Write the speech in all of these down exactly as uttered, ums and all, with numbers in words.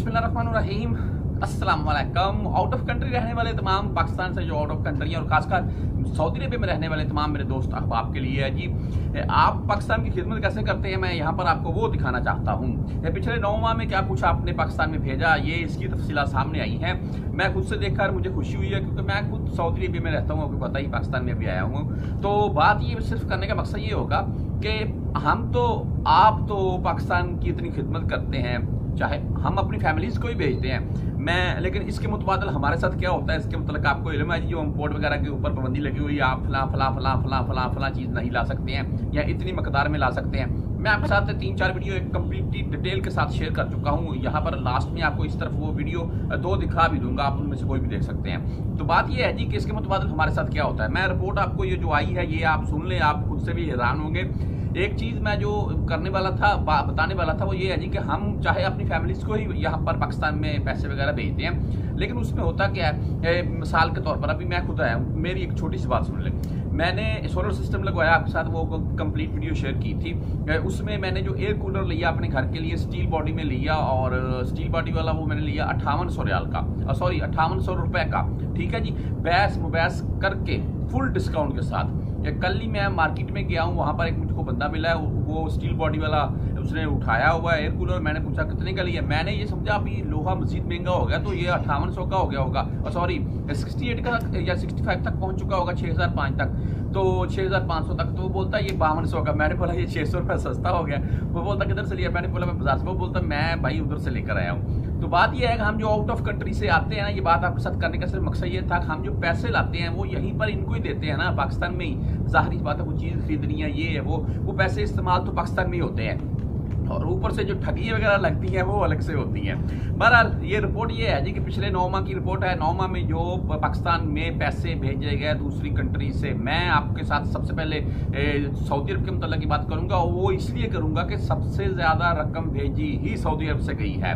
बिस्मिल्लाहिर्रहमानिर्रहीम, अस्सलाम वालेकुम। आउट ऑफ कंट्री रहने वाले तमाम पाकिस्तान से जो आउट ऑफ कंट्री हैं और खासकर सऊदी अरब में रहने वाले तमाम मेरे दोस्त अहबाब के लिए है जी, आप पाकिस्तान की खिदमत कैसे करते हैं, मैं यहाँ पर आपको वो दिखाना चाहता हूँ। पिछले नौ माह में क्या कुछ आपने पाकिस्तान में भेजा, ये इसकी तफसीलात सामने आई हैं। मैं खुद से देखकर मुझे खुशी हुई है क्योंकि मैं खुद सऊदी अरब में रहता हूँ, आपको पता ही, पाकिस्तान में भी आया हूँ। तो बात ये सिर्फ करने का मकसद ये होगा कि हम तो, आप तो पाकिस्तान की इतनी खिदमत करते हैं, चाहे हम अपनी फैमिलीज़ को ही भेजते हैं, मैं लेकिन इसके मुतबादल हमारे साथ क्या होता है, इसके मतलब आपको इल्म है जी। जो इम्पोर्ट वगैरह के ऊपर पाबंदी लगी हुई है, आप फला फला फला फला फला फला चीज़ नहीं ला सकते हैं या इतनी मकदार में ला सकते हैं। मैं आपके साथ तीन चार वीडियो एक कम्प्लीटली डिटेल के साथ शेयर कर चुका हूँ। यहाँ पर लास्ट में आपको इस तरफ वो वीडियो दो दिखा भी दूंगा, आप उनमें से कोई भी देख सकते हैं। तो बात यह है जी कि इसके मुतबादल हमारे साथ क्या होता है। मैं रिपोर्ट आपको ये जो आई है ये आप सुन लें, आप खुद से भी हैरान होंगे। एक चीज़ मैं जो करने वाला था, बताने वाला था, वो ये है जी कि हम चाहे अपनी फैमिलीज़ को ही यहाँ पर पाकिस्तान में पैसे वगैरह भेजते हैं, लेकिन उसमें होता क्या है, मिसाल के तौर पर अभी मैं खुद आया हूँ, मेरी एक छोटी सी बात सुन ले। मैंने सोलर सिस्टम लगवाया, आपके साथ वो कंप्लीट वीडियो शेयर की थी। उसमें मैंने जो एयर कूलर लिया अपने घर के लिए, स्टील बॉडी में लिया, और स्टील बॉडी वाला वो मैंने लिया अट्ठावन सौ रियाल का, सॉरी अट्ठावन सौ रुपये का, ठीक है जी, बहस मुबहस करके फुल डिस्काउंट के साथ। कल ही मैं मार्केट में गया हूँ, वहाँ पर एक मुझको बंदा मिला है, वो स्टील बॉडी वाला, उसने उठाया हुआ एयर कूलर। मैंने पूछा कितने का लिया, मैंने ये समझा अभी लोहा मजीद महंगा हो गया तो ये अट्ठावन सौ का हो गया होगा, और सॉरी अड़सठ का या पैंसठ तक पहुँच चुका होगा, छह हज़ार पाँच तक, तो छह हज़ार पाँच सौ तक। तो वो बोलता है ये बावन सौ का। मैंने बोला ये छः सौ रुपये सस्ता हो गया। वो बोलता किधर से लिया, मैंने बोला मैं बाजार से। वो बोलता मैं भाई उधर से लेकर आया हूँ। तो बात यह है कि हम जो आउट ऑफ कंट्री से आते हैं ना, ये बात आपके साथ करने का सिर्फ मकसद ये था कि हम जो पैसे लाते हैं वो यहीं पर इनको ही देते हैं ना, पाकिस्तान में ही। जाहिर बात है वो चीज़ खरीदनी है, ये है वो वो पैसे इस्तेमाल तो पाकिस्तान में ही होते हैं, और ऊपर से जो ठगी वगैरह लगती हैं वो अलग से होती हैं। बहरहाल ये रिपोर्ट ये है जी कि पिछले नौ माह की रिपोर्ट है। नौ माह में जो पाकिस्तान में पैसे भेजे गए दूसरी कंट्री से, मैं आपके साथ सबसे पहले सऊदी अरब के मतलब की बात करूंगा, और वो इसलिए करूंगा कि सबसे ज़्यादा रकम भेजी ही सऊदी अरब से गई है।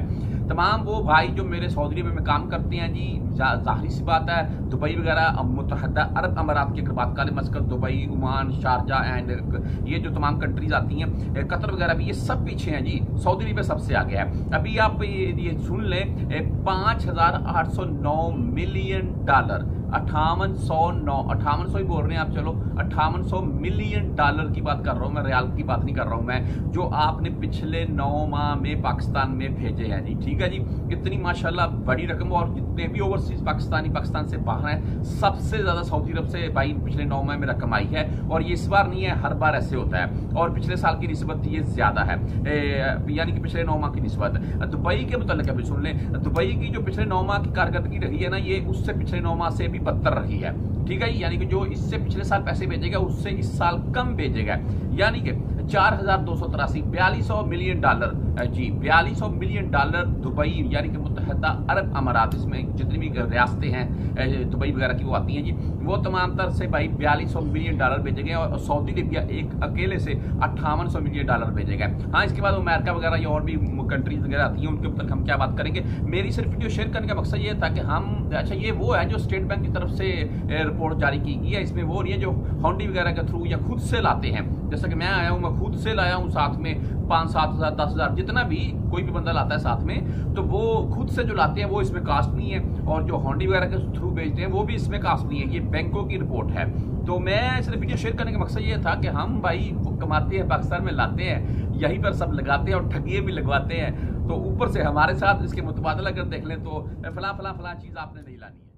तमाम वो भाई जो मेरे सऊदी अरब में काम करते हैं जी, जाहिर सी बात है दुबई वगैरह, मुतहदा अरब अमारात की अगर बात करें, Muscat, Dubai, Oman, Sharjah and ये जो तमाम कंट्रीज आती हैं, कतर वगैरह भी, ये सब पीछे हैं जी, सऊदी अरब सबसे आगे है। अभी आप ये, ये सुन लें, पाँच हज़ार आठ सौ नौ मिलियन डॉलर, अट्ठावन सौ नौ अट्ठावन सौ ही बोल रहे हैं आप, चलो अट्ठावन सौ मिलियन डॉलर की बात कर रहा हूँ मैं, रियाल की बात नहीं कर रहा हूँ मैं, जो आपने पिछले नौ माह में पाकिस्तान में भेजे हैं जी, ठीक है जी। इतनी माशाल्लाह बड़ी रकम, और जितने भी ओवरसीज पाकिस्तानी पाकिस्तान से बाहर हैं, सबसे ज़्यादा सऊदी अरब से भाई पिछले नौ माह में रकम आई है। और ये इस बार नहीं है, हर बार ऐसे होता है, और पिछले साल की निस्बत ये ज़्यादा है, यानी कि पिछले नौ माह की निस्बत। दुबई के मुतल्लिक़ अभी सुन लें, दुबई की जो पिछले नौ माह की कारकर्दगी रही है ना, ये उससे पिछले नौ माह से भी बदतर रही है, ठीक है, यानी कि जो इससे पिछले साल पैसे भेजेगा उससे इस साल कम भेजेगा, यानी कि चार हज़ार दो सौ तिरासी बयालीस सौ मिलियन डॉलर जी, बयालीस सौ मिलियन डॉलर दुबई यानी कि मुत्तहदा अरब अमारात, इसमें जितनी भी रियासतें हैं दुबई वगैरह की वो आती हैं जी, वो तमाम तरह से भाई बयालीस सौ मिलियन डॉलर भेजेंगे, और सऊदी अरबिया एक अकेले से अट्ठावन सौ मिलियन डॉलर भेजेगा। हाँ, इसके बाद अमेरिका वगैरह या और भी कंट्रीज वगैरह आती हैं, उनके ऊपर हम क्या बात करेंगे। मेरी सिर्फ वीडियो शेयर करने का मकसद ये था कि हम, अच्छा ये वो है जो स्टेट बैंक की तरफ से रिपोर्ट जारी की गई है, इसमें वो रही है जो हॉन्डी वगैरह के थ्रू या खुद से लाते हैं, जैसा कि मैं आया हूँ, मैं खुद से लाया हूँ, साथ में पाँच सात हज़ार दस हज़ार जितना भी कोई भी बंदा लाता है साथ में, तो वो खुद से जो लाते हैं वो इसमें कास्ट नहीं है, और जो हॉन्डी वगैरह के थ्रू भेजते हैं वो भी इसमें कास्ट नहीं है, ये बैंकों की रिपोर्ट है। तो मैं सिर्फ वीडियो शेयर करने का मकसद ये था कि हम भाई कमाते हैं, पाकिस्तान में लाते हैं, यहीं पर सब लगाते हैं और ठगिए भी लगवाते हैं, तो ऊपर से हमारे साथ इसके मुतबादला अगर देख लें तो फला फला फला चीज़ आपने नहीं लानी है।